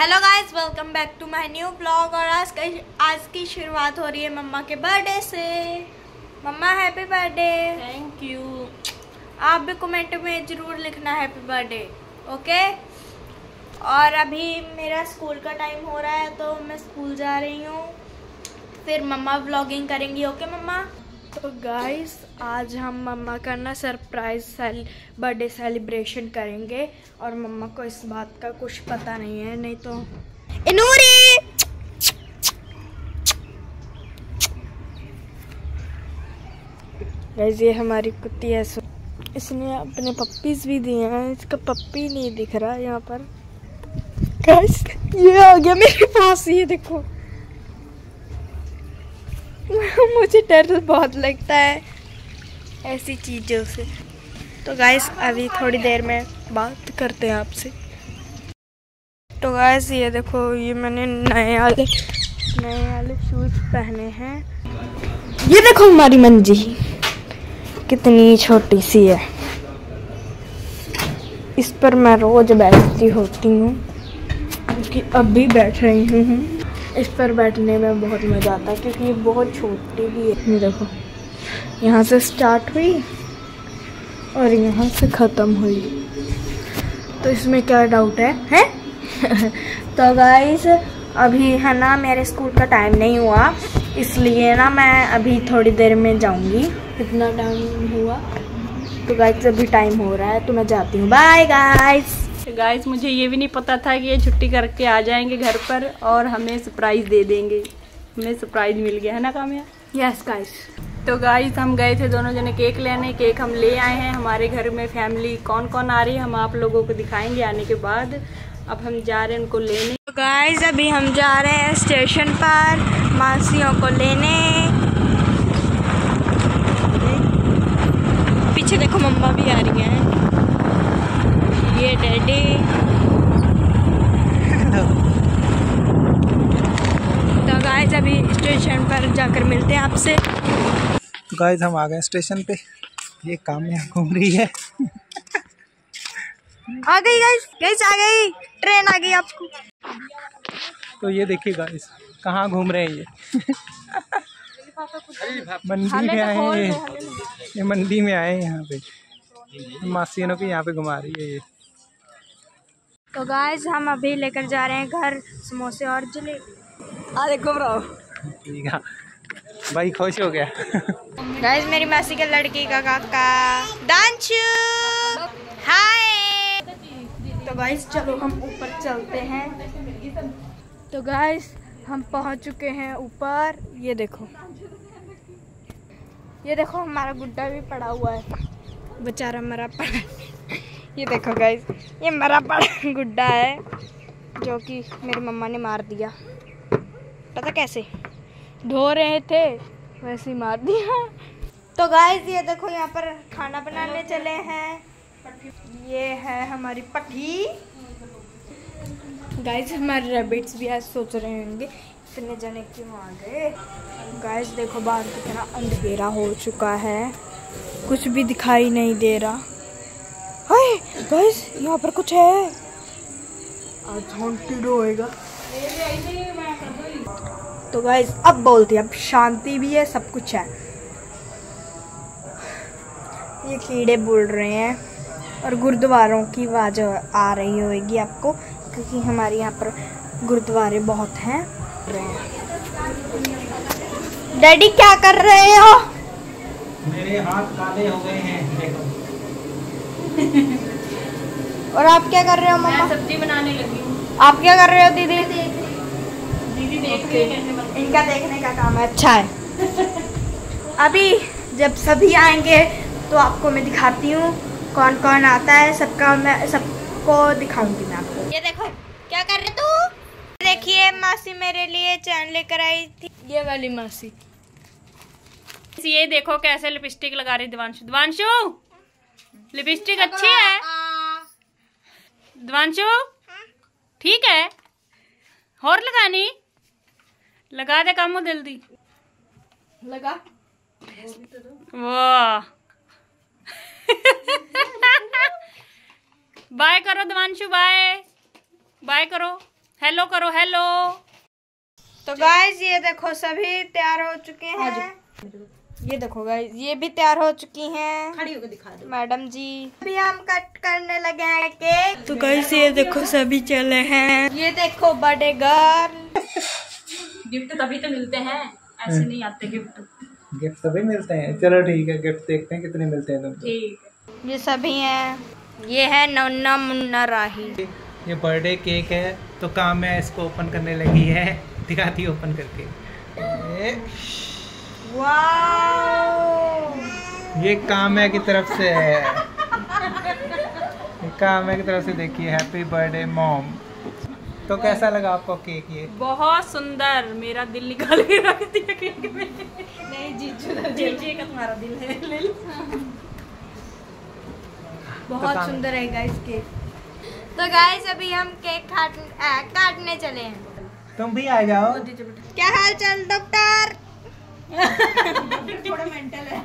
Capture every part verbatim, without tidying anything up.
Hello guys, welcome back to my new blog. और आज का आज की शुरुआत हो रही है मम्मा के बर्थडे से। मम्मा हैप्पी बर्थडे। Thank you. आप भी कमेंट में ज़रूर लिखना हैप्पी बर्थडे, ओके। और अभी मेरा स्कूल का टाइम हो रहा है तो मैं स्कूल जा रही हूँ, फिर मम्मा व्लॉगिंग करेंगी, ओके मम्मा। तो गाइस, आज हम मम्मा का ना सरप्राइज सेल बर्थडे सेलिब्रेशन करेंगे और मम्मा को इस बात का कुछ पता नहीं है, नहीं तो इनूरी। गाइस, ये हमारी कुत्ती है, इसने अपने पप्पीज भी दिए हैं। इसका पप्पी नहीं दिख रहा यहाँ पर। गाइस, ये आ गया मेरे पास, ये देखो। मुझे डर बहुत लगता है ऐसी चीज़ों से। तो गाइस, अभी थोड़ी देर में बात करते हैं आपसे। तो गाइस, ये देखो, ये मैंने नए वाले नए वाले शूज़ पहने हैं। ये देखो हमारी मंजी कितनी छोटी सी है, इस पर मैं रोज़ बैठती होती हूँ, क्योंकि अब भी बैठ रही हूँ। इस पर बैठने में बहुत मज़ा आता है क्योंकि ये बहुत छोटी भी है। देखो, यहाँ से स्टार्ट हुई और यहाँ से ख़त्म हुई, तो इसमें क्या डाउट है, है? तो गाइस, अभी है ना मेरे स्कूल का टाइम नहीं हुआ, इसलिए ना मैं अभी थोड़ी देर में जाऊँगी। इतना टाइम हुआ तो गाइस अभी टाइम हो रहा है तो मैं जाती हूँ, बाय गाइस। गाइस, मुझे ये भी नहीं पता था कि ये छुट्टी करके आ जाएंगे घर पर और हमें सरप्राइज़ दे देंगे। हमें सरप्राइज़ मिल गया है ना कामिया? Yes guys. तो गाइस, हम गए थे दोनों जने केक लेने। केक हम ले आए हैं। हमारे घर में फैमिली कौन कौन आ रही है हम आप लोगों को दिखाएंगे आने के बाद। अब हम जा रहे हैं उनको लेने। तो गाइस, अभी हम जा रहे हैं स्टेशन पर मासियों को लेने। पीछे देखो मम्मा भी आ रही हैं। ये डैडी। तो गाइस, अभी स्टेशन पर जाकर मिलते हैं आपसे। गाइस, हम आ गए स्टेशन पे। ये कामिया घूम रही है। आ गई गाइस, गाइस आ गई ट्रेन, आ गई आपको। तो ये देखिए गाइस, कहाँ घूम रहे हैं ये। मंडी में आए हैं, ये मंडी में आए हैं। यहाँ पे मासियों को यहाँ पे घुमा रही है ये। तो गाइस, हम अभी लेकर जा रहे हैं घर समोसे और जलेबी। अरे घबराओ, ठीक है भाई, खुश हो गया। गाइस, मेरी मासी के लड़की का काका दांशु, हाय। तो गाइस, चलो हम ऊपर चलते हैं। तो गाइस, हम पहुंच चुके हैं ऊपर। ये देखो, ये देखो हमारा गुड्डा भी पड़ा हुआ है, बेचारा मरा पड़ा। ये देखो गाइस, ये मेरा बड़ा गुड्डा है जो कि मेरी मम्मा ने मार दिया। पता कैसे, धो रहे थे वैसे ही मार दिया। तो गाइस, ये देखो यहाँ पर खाना बनाने चले हैं। ये है हमारी पट्टी। गाइस, हमारे रैबिट्स भी आज सोच रहे होंगे इतने जने क्यों आ गए। गाइस देखो, बाहर की तरह अंधेरा हो चुका है, कुछ भी दिखाई नहीं दे रहा। गाइस, यहाँ पर कुछ है। आज हॉन्टेड होएगा। तो गाइस, अब बोलती है, अब शांति भी है, सब कुछ है। ये कीड़े बोल रहे हैं और गुरुद्वारों की आवाज आ रही होगी आपको, क्योंकि हमारे यहाँ पर गुरुद्वारे बहुत हैं। डैडी क्या कर रहे हो? मेरे हाथ काले हो गए हैं देखो। और आप क्या कर रहे हो मम्मा? सब्जी बनाने लगी हूँ। आप क्या कर रहे हो दीदी? दीदी देख रही है, इनका देखने का काम है। अच्छा है। अभी जब सभी आएंगे तो आपको मैं दिखाती हूँ कौन कौन आता है, सबका मैं सबको दिखाऊंगी मैं आपको। ये देखो, क्या कर रहे तू? देखिए, मासी मेरे लिए चैन लेकर आई थी, ये वाली मासी। ये देखो कैसे लिपस्टिक लगा रही दिवांशु। दिवांशु, लिपस्टिक अच्छी है दिवांशु? ठीक है, और लगानी लगा दे काम जल्दी लगा। वाह, बाय करो दिवांशु, बाय बाय करो। हेलो करो, हेलो। तो गाइस ये देखो सभी तैयार हो चुके हैं। ये देखो गाइस ये भी तैयार हो चुकी हैं। खड़ी होकर दिखा दो मैडम जी। अभी हम कट करने लगे हैं केक। तो गाइस ये देखो सभी चले हैं। ये देखो बर्थडे गर्ल। गिफ्ट तभी तो मिलते हैं, ऐसे नहीं आते गिफ्ट। गिफ्ट तभी मिलते हैं। चलो ठीक है, गिफ्ट देखते हैं कितने मिलते हैं तुमको। ठीक है, ये सभी हैं। ये है नन्ना मुन्ना राही। ये बर्थडे केक है तो काम्या इसको ओपन करने लगी है। दिखाती ओपन करके। वाओ, ये काम्या की तरफ से है। काम्या की तरफ से देखिए, हैप्पी बर्थडे मॉम। तो कैसा लगा आपको केक? ये बहुत सुंदर। मेरा दिल निकाल के रख दिया केक में। नहीं जीजू जीजू का तुम्हारा दिल है। बहुत तो सुंदर है गाइस केक। तो गाइस अभी हम केक काट, आ, काटने चले हैं। तुम भी आ जाओ। क्या हाल चाल डॉक्टर? थोड़ा मेंटल है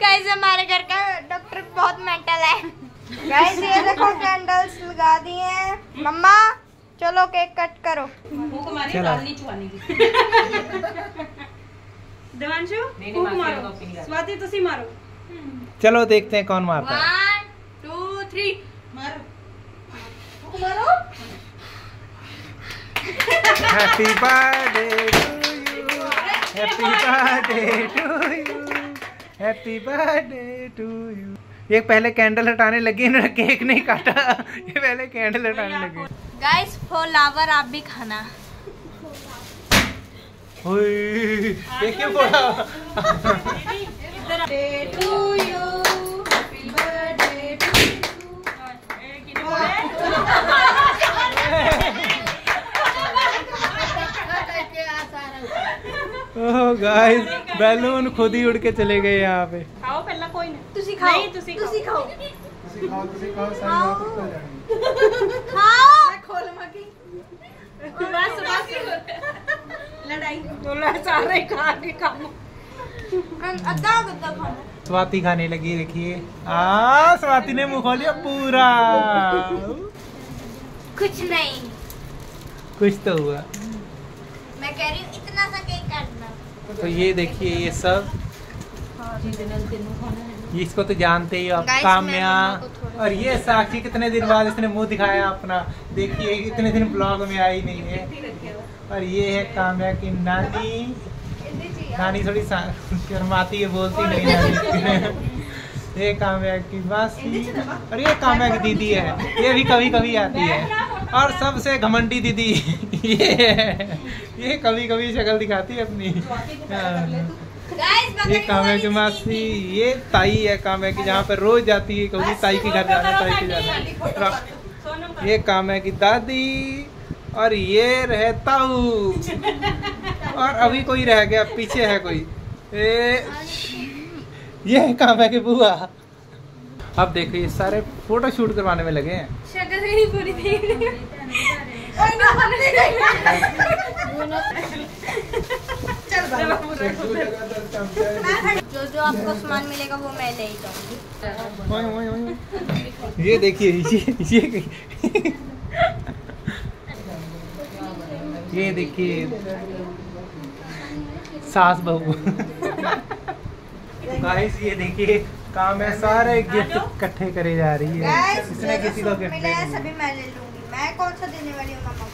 गाइस। हमारे घर का डॉक्टर बहुत मेंटल है गाइस। ये देखो कैंडल्स लगा दी हैं। मम्मा चलो केक कट करो। भूख मारी डालनी चुवानी की। देवांशु भूख मारो, स्वाति तुसी मारो। चलो देखते हैं कौन मारता है। वन टू थ्री मारो। Happy birthday to you, happy birthday to you, happy birthday to you। ये पहले कैंडल हटाने लगी, इन्होंने केक नहीं काटा। ये पहले कैंडल हटाने लगी। Guys फ्लावर आप भी खाना। देखिए फ्लावर। ओह गाइस बैलून खुद ही उड़ के चले गए यहाँ पे। खाओ पहला, कोई नहीं तुसी खाओ। नहीं तुसी खाओ, तुसी खाओ, तुसी खाओ, तुसी खाओ, खाओ। मैं खोल मगी। बस बस लड़ाई दोनों सारे खा के खाओ। अद्दा अद्दा खाओ। स्वाति खाने लगी, देखिए। आ स्वाति ने मुँह खोल लिया पूरा। कुछ नहीं, कुछ तो हुआ। मैं कह रही हूँ इतना सा केक काटना। तो ये देखिए ये सब, ये इसको तो जानते ही आप, काम्या। और ये साक्षी कितने दिन बाद इसने मुंह दिखाया अपना। देखिए इतने दिन ब्लॉग में आई नहीं है। और ये है काम्या की नानी। नानी थोड़ी शर्माती है, बोलती नहीं। ये काम्या की मासी। और ये काम्या की दीदी है, ये भी कभी कभी आती है। और सबसे घमंडी दीदी ये है। ये कभी कभी शक्ल दिखाती है अपनी। ये काम्या की मासी। ये ताई है काम्या की, जहाँ पर रोज जाती है। कभी ताई के घर जाना, ताई के जाना। ये काम्या की दादी। और ये रहे ताऊ। और अभी कोई रह गया, पीछे है कोई। ये है काम्या की बुआ। अब देखो ये सारे फोटो शूट करवाने में लगे हैं। शक्ल नहीं पूरी देख रही। जो जो आपको सामान मिलेगा वो मैं ले जाऊंगी। ये देखिए ये ये ये देखिए सास बहू। गाइस ये देखिए काम है, सारे गिफ्ट इकट्ठे करे जा रही है। इसने किसी को गिफ्ट नहीं, सभी मैं ले लूंगी। मैं कौन सा देने वाली हूं मम्मा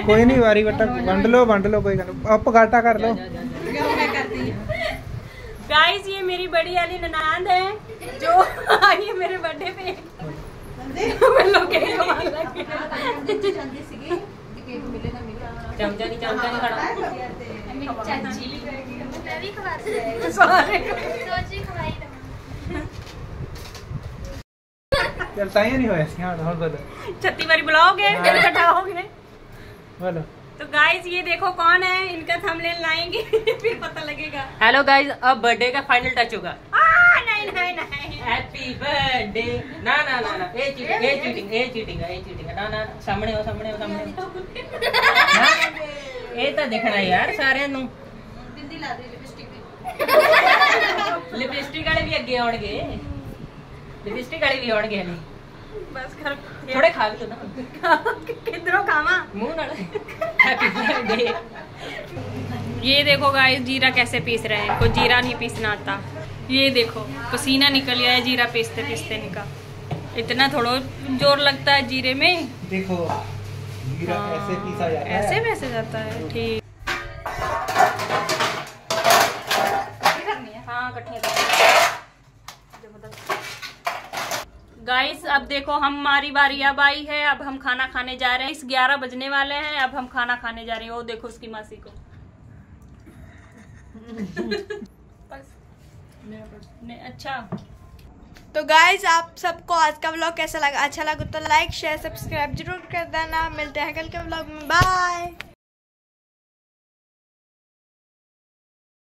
को? कोई नहीं, वारी बट्टा बंड लो, बंड लो, कोई अब पगाटा कर लो। गाइस ये मेरी बड़ी वाली ननाद है जो आई है मेरे बर्थडे पे। चलता ही नहीं बोलो। छत्ती बारी बुलाओगे, कटाओगे। बोलो। तो गाइज ये देखो कौन है, इनका थंबनेल लाएंगे फिर पता लगेगा। हेलो गाइज, अब बर्थडे का फाइनल टच होगा। नहीं नहीं नहीं, हैप्पी बर्थडे ना ना ना ना। ए चीटिंग ए चीटिंग ए चीटिंग ए चीटिंग ना ना। सामने हो, सामने हो, सामने। ए तो देखना यार सारे नु। लिपस्टिक वाले भी अगे आउणगे। लिपस्टिक वाले भी आउणगे। बस कर थोड़े खा लो ना किधरो खामा मुंह ना हैप्पी बर्थडे। ये देखो गाइस जीरा कैसे पीस रहे हैं, कोई जीरा नहीं पीसना आता। ये देखो पसीना निकल गया है जीरा पीसते पीसते निकल, इतना थोड़ा जोर लगता है जीरे में। देखो जीरा कैसे पीसा जाता है, ऐसे वैसे जाता है। ठीक हाँ गाइस अब देखो हमारी बारी अब आई है, अब हम खाना खाने जा रहे हैं। इस ग्यारह बजने वाले हैं, अब हम खाना खाने जा रहे हैं। वो देखो उसकी मासी को ने, अच्छा तो गाइस आप सबको आज का व्लॉग कैसा लगा? अच्छा लगा तो लाइक शेयर सब्सक्राइब जरूर कर देना। मिलते हैं कल के व्लॉग में, बाय।